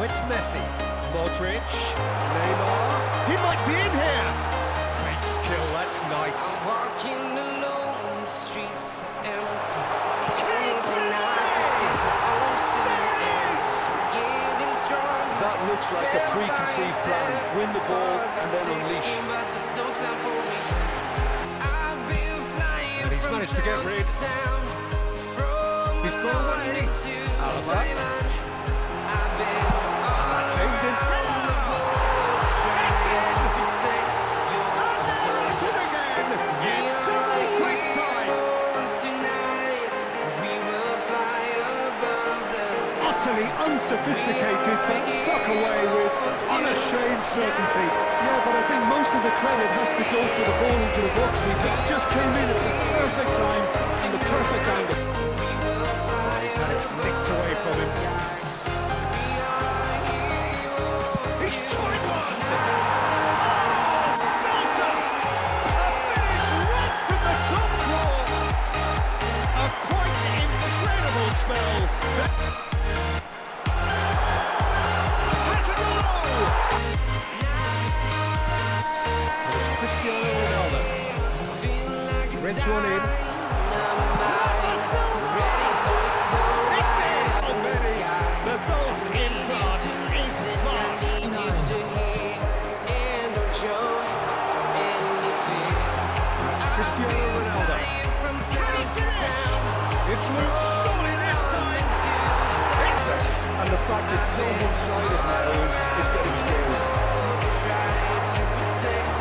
Now it's Messi, Modric, Neymar, he might be in here! Great skill, that's nice. I'm walking alone, the streets are empty. Everything I can see is my own silhouette. Getting stronger. That looks like a preconceived plan. Win the ball and then unleash. And he's managed to get rid. He's gone away. Out of that. Unsophisticated, but stuck away with unashamed certainty. Yeah, but I think most of the credit has to go for the ball into the box. He just came in at the perfect time and the perfect angle. He's had it nicked away from him. He's tried one! A finish right from the control! A quite incredible spell. Rinse one in. Ready to explode right up in the sky. The goal in March is March 9. I need you to hear and don't show any fear. Cristiano Ronaldo. It's Luke solid this time. And the fact that so one-sided now is getting scary.